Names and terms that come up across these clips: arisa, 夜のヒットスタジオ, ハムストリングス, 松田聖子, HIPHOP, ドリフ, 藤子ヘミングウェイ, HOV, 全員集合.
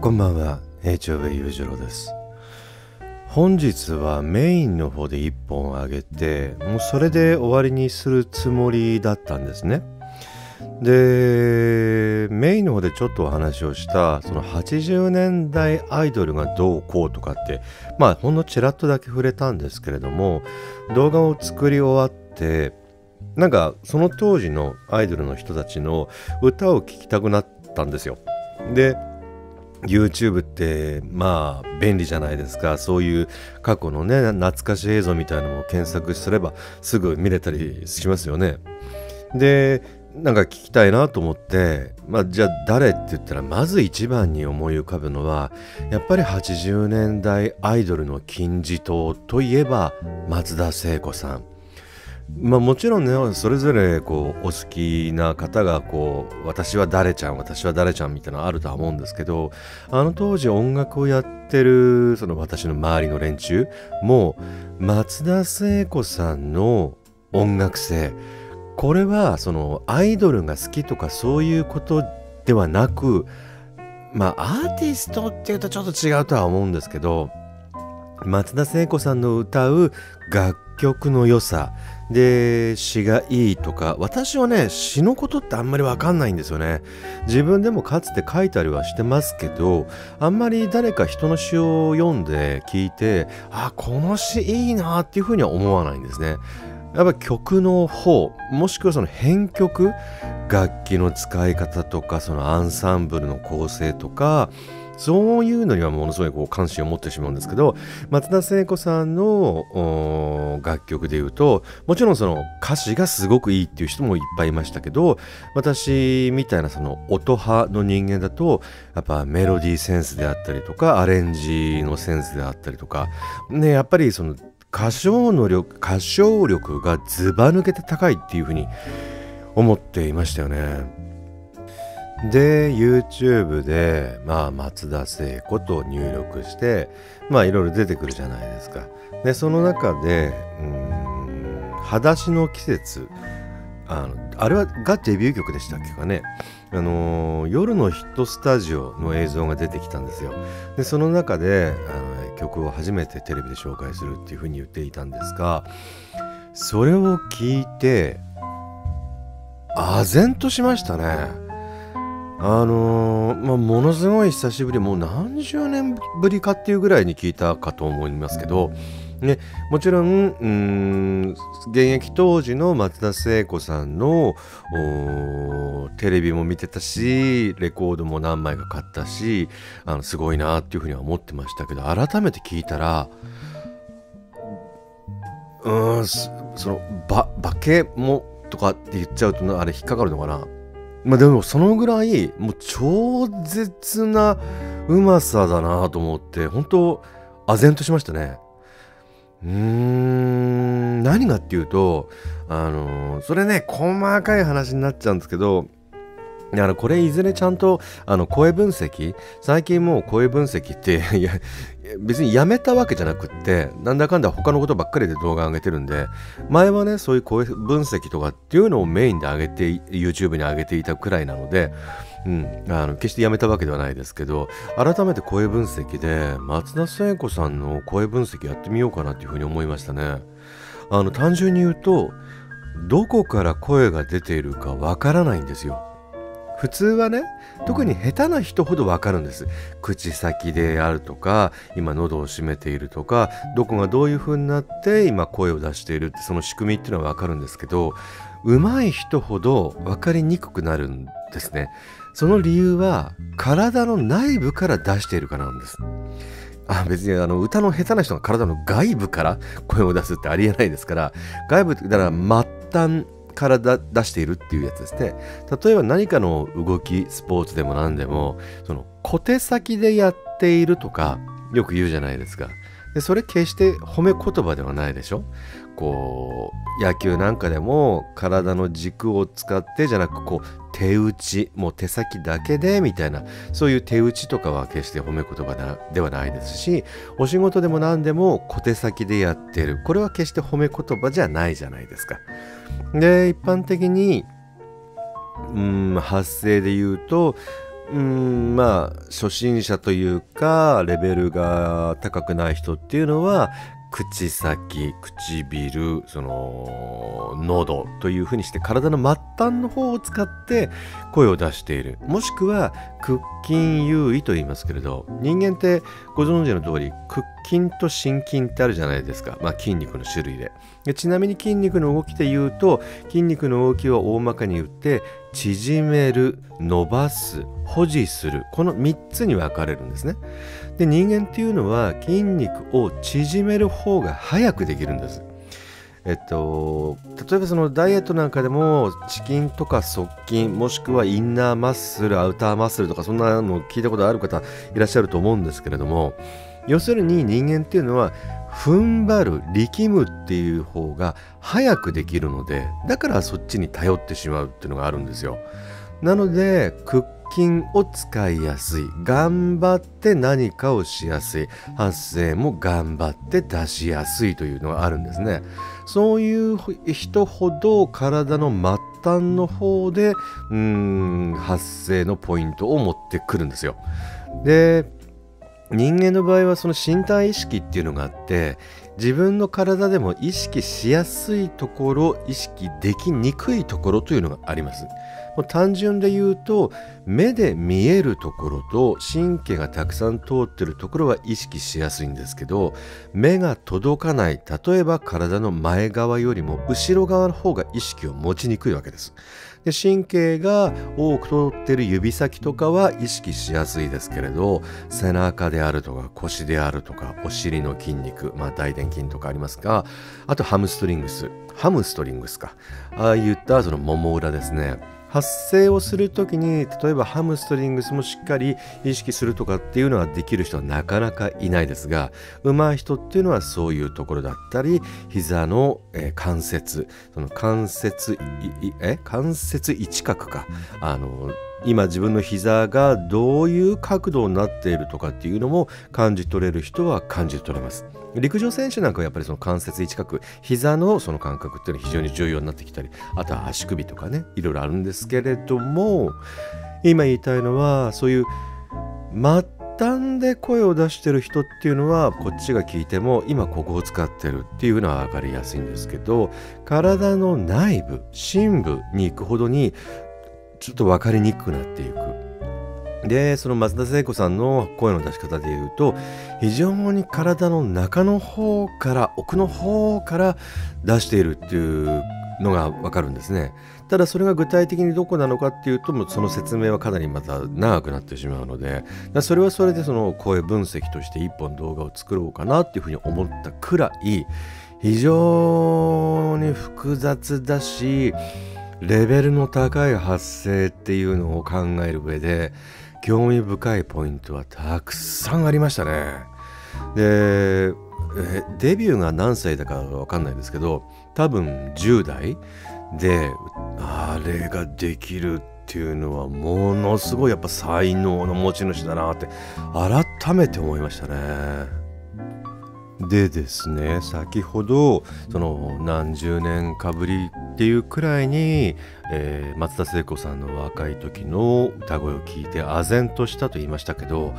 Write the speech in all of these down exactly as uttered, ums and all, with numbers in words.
こんばんは、エイチオーブイ ゆうじろうです。本日はメインの方でいっぽんあげて、もうそれで終わりにするつもりだったんですね。で、メインの方でちょっとお話をしたそのはちじゅうねんだいアイドルがどうこうとかって、まあほんのちらっとだけ触れたんですけれども、動画を作り終わってなんかその当時のアイドルの人たちの歌を聴きたくなったんですよ。で、YouTube ってまあ便利じゃないですか。そういう過去のね、懐かしい映像みたいなのを検索すればすぐ見れたりしますよね。で、なんか聞きたいなと思って、まあ、じゃあ誰って言ったら、まず一番に思い浮かぶのはやっぱりはちじゅうねんだいアイドルの金字塔といえば松田聖子さん。まあもちろんね、それぞれこうお好きな方がこう、私は誰ちゃん私は誰ちゃんみたいなのあるとは思うんですけど、あの当時音楽をやってるその私の周りの連中も松田聖子さんの音楽性、これはそのアイドルが好きとかそういうことではなく、まあアーティストっていうとちょっと違うとは思うんですけど、松田聖子さんの歌う楽曲の良さで、詩がいいとか、私はね、詩のことってあんまりわかんないんですよね。自分でもかつて書いたりはしてますけど、あんまり誰か人の詩を読んで聞いて、あ、この詩いいなっていうふうには思わないんですね。やっぱ曲の方、もしくはその編曲、楽器の使い方とか、そのアンサンブルの構成とか、そういうのにはものすごいこう関心を持ってしまうんですけど、松田聖子さんの楽曲でいうと、もちろんその歌詞がすごくいいっていう人もいっぱいいましたけど、私みたいなその音派の人間だと、やっぱメロディーセンスであったりとか、アレンジのセンスであったりとか、ね、やっぱりその歌唱能力、歌唱力がずば抜けて高いっていうふうに思っていましたよね。で、YouTube で、まあ、松田聖子と入力して、まあ、いろいろ出てくるじゃないですか。で、その中で、うーん、裸足の季節、あの、あれはがデビュー曲でしたっけかね。あのー、夜のヒットスタジオの映像が出てきたんですよ。で、その中で、あの、曲を初めてテレビで紹介するっていうふうに言っていたんですが、それを聞いて、唖然としましたね。あのーまあ、ものすごい久しぶり、もう何十年ぶりかっていうぐらいに聞いたかと思いますけど、ね、もちろん、うーん、現役当時の松田聖子さんのテレビも見てたし、レコードも何枚か買ったし、あのすごいなっていうふうには思ってましたけど、改めて聞いたら、うーん、そのば化けもとかって言っちゃうとあれ引っかかるのかな。まあでもそのぐらいもう超絶なうまさだなと思って、本当唖然としましたね。うーん、何がっていうと、あのー、それね、細かい話になっちゃうんですけど、あのこれいずれちゃんとあの声分析、最近もう声分析っていや別にやめたわけじゃなくって、なんだかんだ他のことばっかりで動画上げてるんで、前はね、そういう声分析とかっていうのをメインで上げて YouTube に上げていたくらいなので、うん、あの決してやめたわけではないですけど、改めて声分析で松田聖子さんの声分析やってみようかなっていうふうに思いましたね。あの単純に言うと、どこから声が出ているかわからないんですよ。普通はね、特に下手な人ほどわかるんです。口先であるとか、今喉を閉めているとか、どこがどういう風になって今声を出しているって、その仕組みっていうのはわかるんですけど、上手い人ほどわかりにくくなるんですね。その理由は体の内部から出しているからなんです。あ、別にあの歌の下手な人が体の外部から声を出すってありえないですから、外部だから末端から出しているっていうやつですね。例えば何かの動き、スポーツでも何でも、その小手先でやっているとかよく言うじゃないですか。でそれ決して褒め言葉ではないでしょ。こう野球なんかでも体の軸を使ってじゃなく、こう手打ち、もう手先だけでみたいな、そういう手打ちとかは決して褒め言葉ではないですし、お仕事でも何でも小手先でやってる、これは決して褒め言葉じゃないじゃないですか。で、一般的に、うん、発声で言うと、うーん、まあ初心者というかレベルが高くない人っていうのは口先、唇、その喉というふうにして体の末端の方を使って声を出している、もしくは屈筋優位と言いますけれど、人間ってご存知の通り屈筋と伸筋ってあるじゃないですか、まあ、筋肉の種類 で, でちなみに筋肉の動きで言うと、筋肉の動きを大まかに言って縮める、伸ばす、保持する、このみっつに分かれるんですね。で、人間っていうのは筋肉を縮める方が早くできるんです。えっと例えばそのダイエットなんかでもチキンとか側筋、もしくはインナーマッスル、アウターマッスルとか、そんなの聞いたことある方いらっしゃると思うんですけれども、要するに人間っていうのは踏ん張る、力むっていう方が早くできるので、だからそっちに頼ってしまうっていうのがあるんですよ。なので屈筋を使いやすい、頑張って何かをしやすい、発声も頑張って出しやすいというのがあるんですね。そういう人ほど体の末端の方でうーん発声のポイントを持ってくるんですよ。で人間の場合はその身体意識っていうのがあって、自分の体でも意識しやすいところ、意識できにくいところというのがあります。もう単純で言うと、目で見えるところと神経がたくさん通ってるところは意識しやすいんですけど、目が届かない、例えば体の前側よりも後ろ側の方が意識を持ちにくいわけです。で神経が多く通ってる指先とかは意識しやすいですけれど、背中であるとか腰であるとかお尻の筋肉、まあ、大臀筋とかありますが、あとハムストリングスハムストリングスかああいったそのもも裏ですね。発声をするときに例えばハムストリングスもしっかり意識するとかっていうのはできる人はなかなかいないですが、上手い人っていうのはそういうところだったり、膝の、えー、関節、その関節え関節一角か、あの今自分の膝がどういう角度になっているとかっていうのも感じ取れる人は感じ取れます。陸上選手なんかはやっぱりその関節一角、膝のその感覚っていうのは非常に重要になってきたり、あとは足首とかね、いろいろあるんですけれども、今言いたいのはそういう末端で声を出してる人っていうのはこっちが聞いても今ここを使ってるっていうのは分かりやすいんですけど、体の内部、深部に行くほどにちょっと分かりにくくなっていく。でその松田聖子さんの声の出し方でいうと、非常に体の中の方から奥の方から出しているっていうのが分かるんですね。ただそれが具体的にどこなのかっていうと、もうその説明はかなりまた長くなってしまうので、それはそれでその声分析として一本動画を作ろうかなっていうふうに思ったくらい非常に複雑だし、レベルの高い発声っていうのを考える上で興味深いポイントはたくさんありましたね。でデビューが何歳だかわかんないですけど、多分じゅうだいであれができるっていうのはものすごいやっぱ才能の持ち主だなって改めて思いましたね。でですね、先ほどその何十年かぶりっていうくらいに、えー、松田聖子さんの若い時の歌声を聞いて唖然としたと言いましたけど、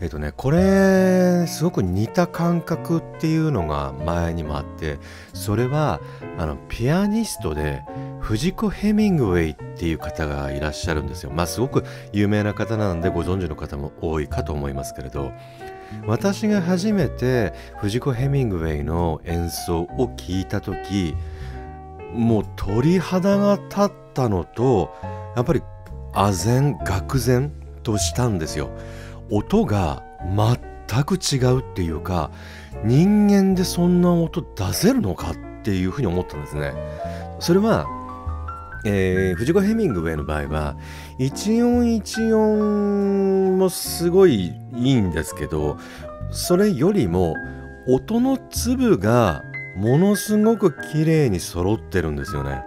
えっとねこれすごく似た感覚っていうのが前にもあって、それはあのピアニストで藤子ヘミングウェイっていう方がいらっしゃるんですよ。まあすごく有名な方なんでご存知の方も多いかと思いますけれど。私が初めて藤子ヘミングウェイの演奏を聴いた時、もう鳥肌が立ったのと、やっぱり唖然愕然としたんですよ。音が全く違うっていうか、人間でそんな音出せるのかっていうふうに思ったんですね。それはえー、藤子ヘミングウェイの場合は一音一音もすごいいいんですけど、それよりも音の粒がものすごく綺麗に揃ってるんですよね。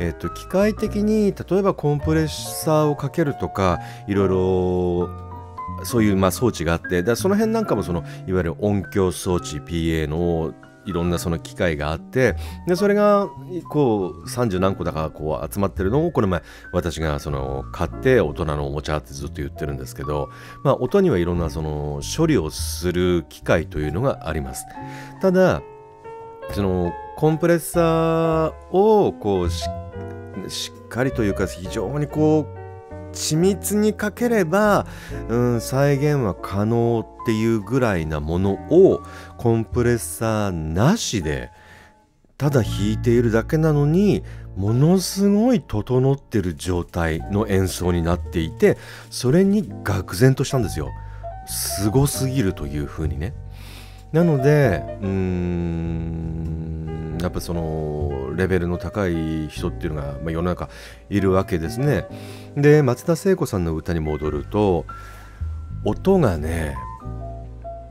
えっと、機械的に例えばコンプレッサーをかけるとかいろいろそういうまあ装置があって、だその辺なんかもそのいわゆる音響装置 ピーエー のいろんなその機会があって、でそれがこうさんじゅうなんこだからこう集まってるのをこの前私がその買って大人のおもちゃってずっと言ってるんですけど、まあ、大人にはいろんなその処理をする機会というのがあります。ただそのコンプレッサーをこう し, しっかりというか非常にこう緻密にかければ、うん、再現は可能っていうぐらいなものをコンプレッサーなしでただ弾いているだけなのにものすごい整ってる状態の演奏になっていて、それに愕然としたんですよ。すごすぎるというふうにね。なのでうーんやっぱそのレベルの高い人っていうのが、まあ、世の中いるわけですね。で松田聖子さんの歌に戻ると音がね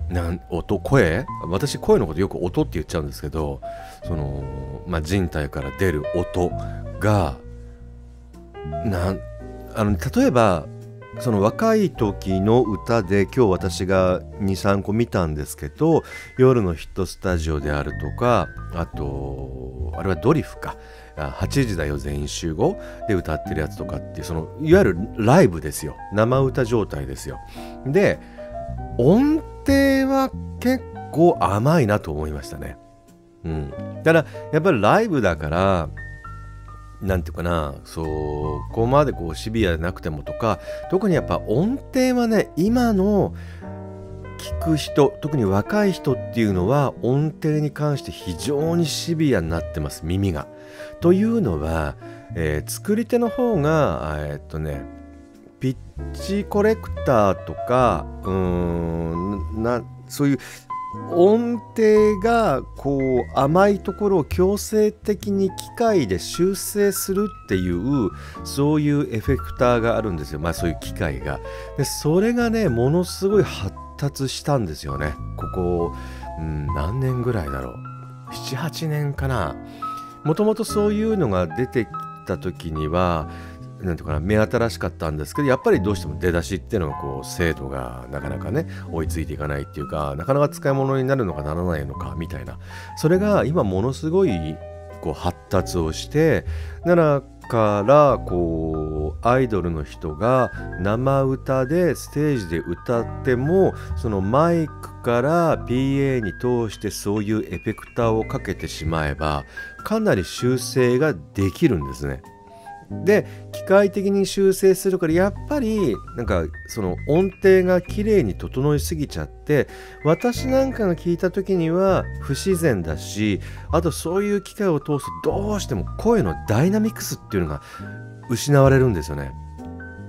なん音声私声のことよく音って言っちゃうんですけど、その、まあ、人体から出る音がなんあの例えばその若い時の歌で今日私がにさんこ見たんですけど、夜のヒットスタジオであるとか、あとあれはドリフかはちじだよ全員集合で歌ってるやつとかっていうそのいわゆるライブですよ、生歌状態ですよ。で音程は結構甘いなと思いましたね。うん、ただやっぱりライブだからなんていうかな、そうここまでこうシビアでなくてもとか、特にやっぱ音程はね今の聞く人特に若い人っていうのは音程に関して非常にシビアになってます、耳が。というのは、えー、作り手の方がえー、っとねピッチコレクターとかうーんなそういう音程がこう甘いところを強制的に機械で修正するっていうそういうエフェクターがあるんですよ、まあ、そういう機械が。でそれがねものすごい発達したんですよね。ここ、うん、何年ぐらいだろうななはちねんかな。もともとそういうのが出てきた時にはなんていうかな目新しかったんですけど、やっぱりどうしても出だしっていうのはこう精度がなかなかね追いついていかないっていうか、なかなか使い物になるのかならないのかみたいな、それが今ものすごいこう発達をして、だからこうアイドルの人が生歌でステージで歌ってもそのマイクから ピーエー に通してそういうエフェクターをかけてしまえばかなり修正ができるんですね。で機械的に修正するからやっぱりなんかその音程が綺麗に整いすぎちゃって、私なんかが聞いた時には不自然だし、あとそういう機械を通すとどうしても声のダイナミクスっていうのが失われるんですよね。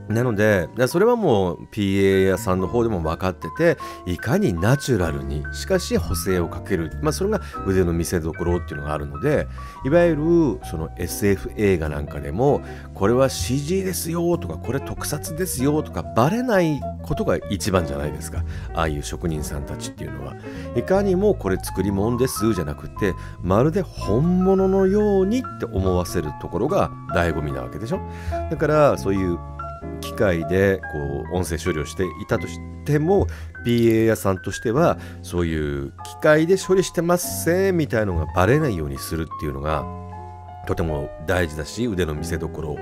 なのでそれはもう ピーエー 屋さんの方でも分かってて、いかにナチュラルにしかし補正をかける、まあ、それが腕の見せ所っていうのがあるので、いわゆるその エスエフ 映画なんかでもこれは シージー ですよとかこれ特撮ですよとかバレないことが一番じゃないですか。ああいう職人さんたちっていうのはいかにもこれ作り物ですじゃなくてまるで本物のようにって思わせるところが醍醐味なわけでしょ。だからそういう機械でこう音声処理をしていたとしても ピーエー 屋さんとしてはそういう機械で処理してますせーみたいなのがバレないようにするっていうのがとても大事だし、腕の見せ所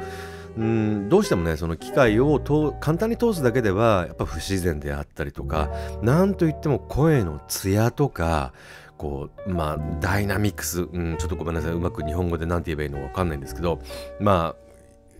うんどうしてもねその機械を簡単に通すだけではやっぱ不自然であったりとか、なんといっても声のツヤとかこうまあダイナミクス、うん、ちょっとごめんなさいうまく日本語で何て言えばいいのか分かんないんですけど、まあ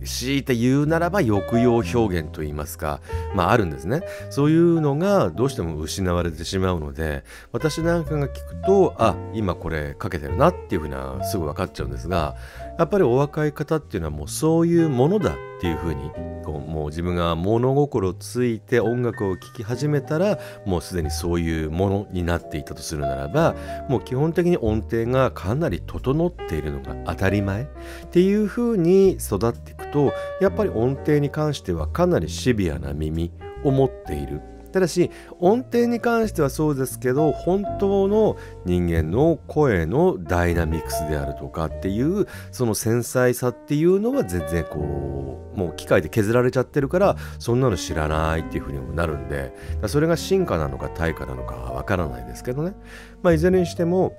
強いて言うならば抑揚表現といいますか、まああるんですね。そういうのがどうしても失われてしまうので、私なんかが聞くとあ今これかけてるなっていうふうなすぐ分かっちゃうんですが、やっぱりお若い方っていうのはもうそういうものだっていうふうにこうもう自分が物心ついて音楽を聴き始めたらもうすでにそういうものになっていたとするならば、もう基本的に音程がかなり整っているのが当たり前っていうふうに育っていくと、やっぱり音程に関してはかなりシビアな耳を持っている。ただし音程に関してはそうですけど、本当の人間の声のダイナミクスであるとかっていうその繊細さっていうのは全然こうもう機械で削られちゃってるから、そんなの知らないっていうふうにもなるんで、それが進化なのか退化なのかはわからないですけどね。まあいずれにしても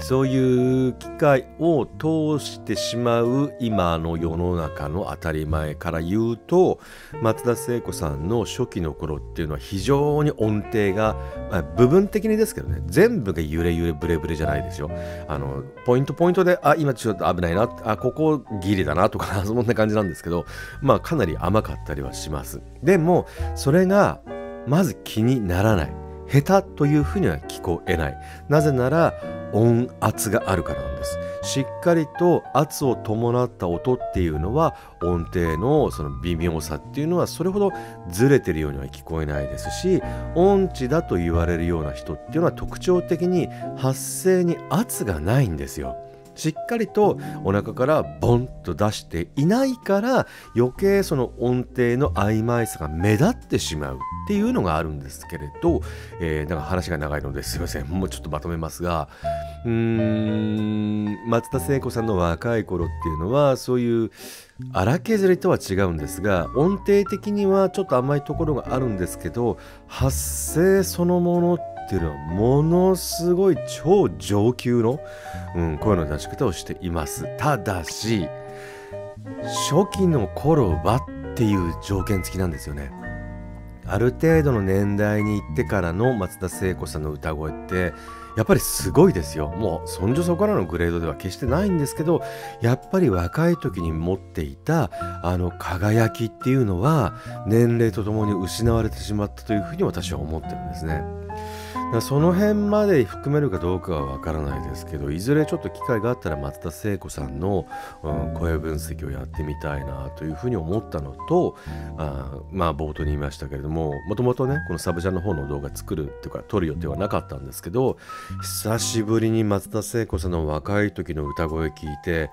そういう機会を通してしまう今の世の中の当たり前から言うと、松田聖子さんの初期の頃っていうのは非常に音程が、まあ、部分的にですけどね、全部が揺れ揺れブレブレじゃないですよ。あのポイントポイントで、あ、今ちょっと危ないな、あ、ここギリだなとかそんな感じなんですけど、まあかなり甘かったりはします。でもそれがまず気にならない、下手というふうには聞こえない。なぜなら音圧があるからなんです。しっかりと圧を伴った音っていうのは、音程のその微妙さっていうのはそれほどずれてるようには聞こえないですし、音痴だと言われるような人っていうのは特徴的に発声に圧がないんですよ。しっかりとお腹からボンと出していないから、余計その音程の曖昧さが目立ってしまうっていうのがあるんですけれど、えー、なんか話が長いのですいません、もうちょっとまとめますが、うーん松田聖子さんの若い頃っていうのはそういう荒削りとは違うんですが、音程的にはちょっと甘いところがあるんですけど、発声そのものってっていうのはものすごい超上級の、うん、声の出し方をしています。ただし初期の頃はっていう条件付きなんですよね。ある程度の年代に行ってからの松田聖子さんの歌声ってやっぱりすごいですよ。もうそんじょそこらのグレードでは決してないんですけど、やっぱり若い時に持っていたあの輝きっていうのは年齢とともに失われてしまったというふうに私は思ってるんですね。その辺まで含めるかどうかはわからないですけど、いずれちょっと機会があったら松田聖子さんの、うん、声分析をやってみたいなというふうに思ったのと、あまあ冒頭に言いましたけれども、もともとねこのサブチャンの方の動画作るっていうか撮る予定はなかったんですけど、久しぶりに松田聖子さんの若い時の歌声聞いて、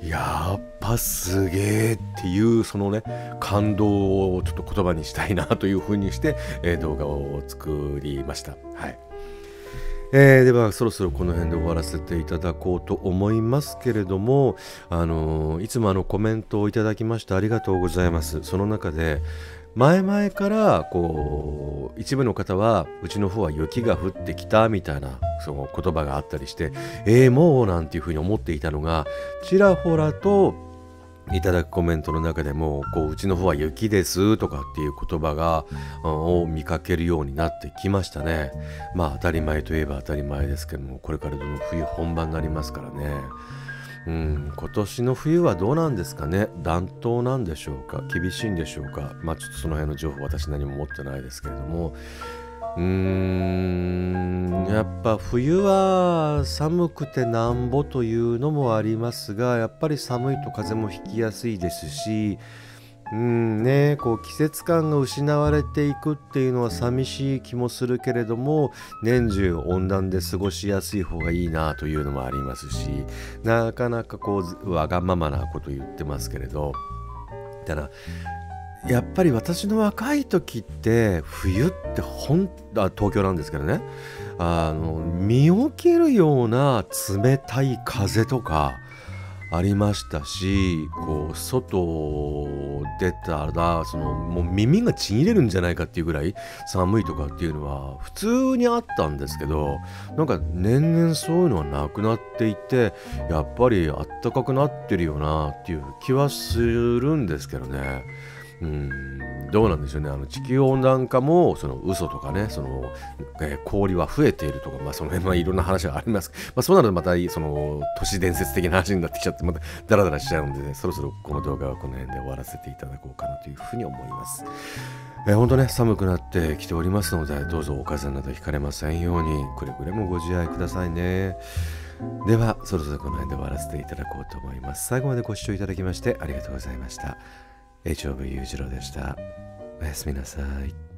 やっぱすげえっていうそのね感動をちょっと言葉にしたいなというふうにして、えー、動画を作りました。はい。えー、ではそろそろこの辺で終わらせていただこうと思いますけれども、あのー、いつもあのコメントをいただきましてありがとうございます。その中で前々からこう一部の方はうちの方は雪が降ってきたみたいなその言葉があったりして、えーもうなんていうふうに思っていたのが、ちらほらといただくコメントの中でもこううちの方は雪ですとかっていう言葉がを見かけるようになってきましたね。まあ当たり前といえば当たり前ですけども、これからどの冬本番になりますからね。うん、今年の冬はどうなんですかね。暖冬なんでしょうか、厳しいんでしょうか。まあちょっとその辺の情報私何も持ってないですけれども、うーんやっぱ冬は寒くてなんぼというのもありますが、やっぱり寒いと風邪もひきやすいですし、うんね、こう季節感が失われていくっていうのは寂しい気もするけれども、年中温暖で過ごしやすい方がいいなというのもありますし、なかなかこうわがままなこと言ってますけれど、だからやっぱり私の若い時って冬ってほんあ東京なんですけどね、あの身を切るような冷たい風とかありましたし、こう外出たらそのもう耳がちぎれるんじゃないかっていうぐらい寒いとかっていうのは普通にあったんですけど、なんか年々そういうのはなくなっていて、やっぱりあったかくなってるよなっていう気はするんですけどね。うんどうなんでしょうね。あの地球温暖化もその嘘とかね、その、えー、氷は増えているとか、まあ、その辺はいろんな話があります。まあ、そうなるとまたその都市伝説的な話になってきちゃって、またダラダラしちゃうので、ね、そろそろこの動画はこの辺で終わらせていただこうかなというふうに思います。えー、本当ね寒くなってきておりますので、どうぞお風邪などひかれませんようにくれぐれもご自愛くださいね。ではそろそろこの辺で終わらせていただこうと思います。最後までご視聴いただきましてありがとうございました。エイチオーブイ 裕次郎でした。おやすみなさい。